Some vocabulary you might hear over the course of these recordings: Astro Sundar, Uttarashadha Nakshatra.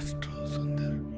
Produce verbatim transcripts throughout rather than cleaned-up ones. Astro Sundar.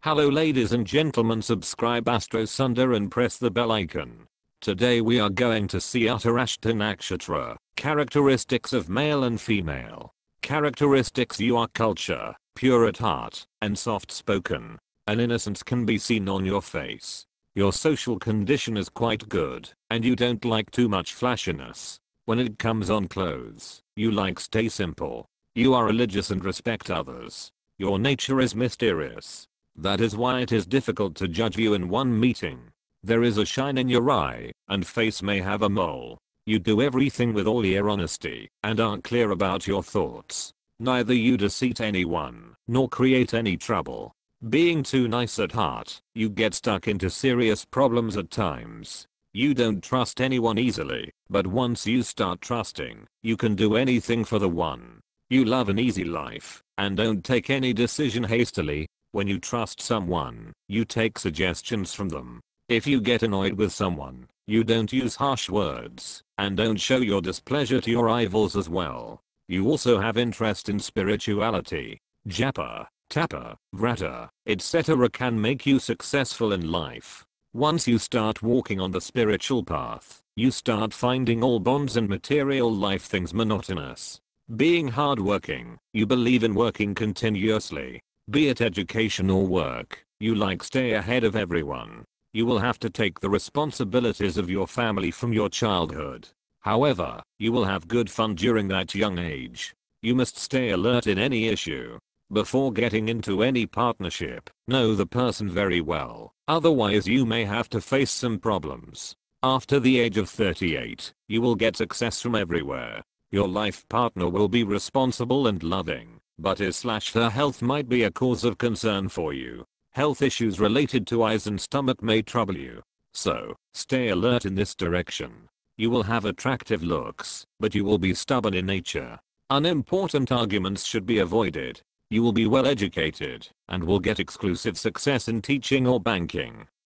Hello ladies and gentlemen, subscribe Astro Sundar and press the bell icon. Today we are going to see Uttarashadha Nakshatra, characteristics of male and female. Characteristics: you are culture, pure at heart, and soft-spoken. An innocence can be seen on your face. Your social condition is quite good, and you don't like too much flashiness. When it comes on clothes, you like stay simple. You are religious and respect others. Your nature is mysterious. That is why it is difficult to judge you in one meeting. There is a shine in your eye, and face may have a mole. You do everything with all your honesty, and are clear about your thoughts. Neither you deceive anyone, nor create any trouble. Being too nice at heart, you get stuck into serious problems at times. You don't trust anyone easily, but once you start trusting, you can do anything for the one. You love an easy life, and don't take any decision hastily. When you trust someone, you take suggestions from them. If you get annoyed with someone, you don't use harsh words, and don't show your displeasure to your rivals as well. You also have interest in spirituality. Japa, Tapa, Vrata, et cetera can make you successful in life. Once you start walking on the spiritual path, you start finding all bonds and material life things monotonous. Being hardworking, you believe in working continuously. Be it education or work, you like stay ahead of everyone. You will have to take the responsibilities of your family from your childhood. However, you will have good fun during that young age. You must stay alert in any issue. Before getting into any partnership, know the person very well, otherwise you may have to face some problems. After the age of thirty-eight, you will get success from everywhere. Your life partner will be responsible and loving, but his slash her health might be a cause of concern for you. Health issues related to eyes and stomach may trouble you. So, stay alert in this direction. You will have attractive looks, but you will be stubborn in nature. Unimportant arguments should be avoided. You will be well educated, and will get exclusive success in teaching or banking.